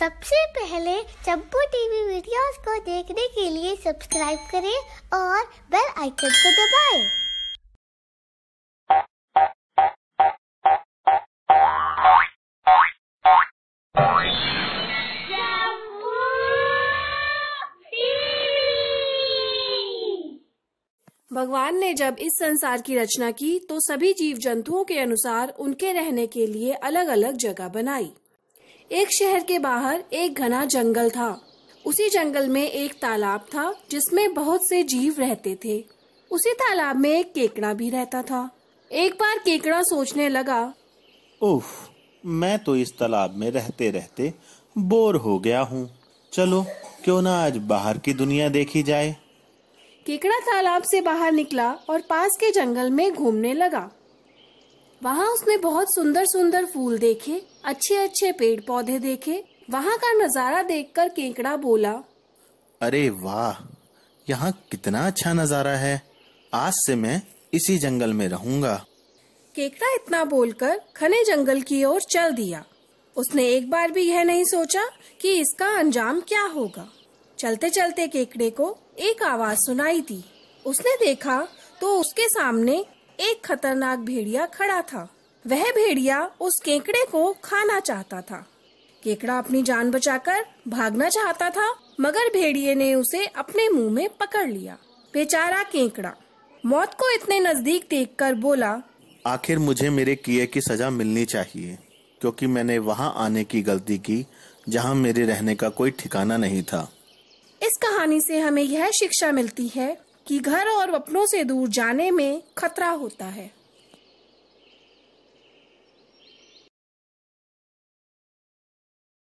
सबसे पहले चंपू TV videos को देखने के लिए सब्सक्राइब करें और बेल आइकन को दबाएं। भगवान ने जब इस संसार की रचना की तो सभी जीव जंतुओं के अनुसार उनके रहने के लिए अलग अलग जगह बनाई। एक शहर के बाहर एक घना जंगल था। उसी जंगल में एक तालाब था जिसमें बहुत से जीव रहते थे। उसी तालाब में एक केकड़ा भी रहता था। एक बार केकड़ा सोचने लगा, उफ, मैं तो इस तालाब में रहते रहते बोर हो गया हूँ। चलो क्यों ना आज बाहर की दुनिया देखी जाए। केकड़ा तालाब से बाहर निकला और पास के जंगल में घूमने लगा। वहाँ उसने बहुत सुंदर सुंदर फूल देखे, अच्छे अच्छे पेड़ पौधे देखे। वहाँ का नज़ारा देखकर केकड़ा बोला, अरे वाह, यहाँ कितना अच्छा नज़ारा है। आज से मैं इसी जंगल में रहूँगा। केकड़ा इतना बोलकर घने जंगल की ओर चल दिया। उसने एक बार भी यह नहीं सोचा कि इसका अंजाम क्या होगा। चलते चलते केकड़े को एक आवाज सुनाई दी। उसने देखा तो उसके सामने एक खतरनाक भेड़िया खड़ा था। वह भेड़िया उस केकड़े को खाना चाहता था। केकड़ा अपनी जान बचाकर भागना चाहता था, मगर भेड़िए ने उसे अपने मुंह में पकड़ लिया। बेचारा केकड़ा मौत को इतने नजदीक देखकर बोला, आखिर मुझे मेरे किए की सजा मिलनी चाहिए, क्योंकि मैंने वहाँ आने की गलती की जहाँ मेरे रहने का कोई ठिकाना नहीं था। इस कहानी से हमें यह शिक्षा मिलती है कि घर और अपनों से दूर जाने में खतरा होता है।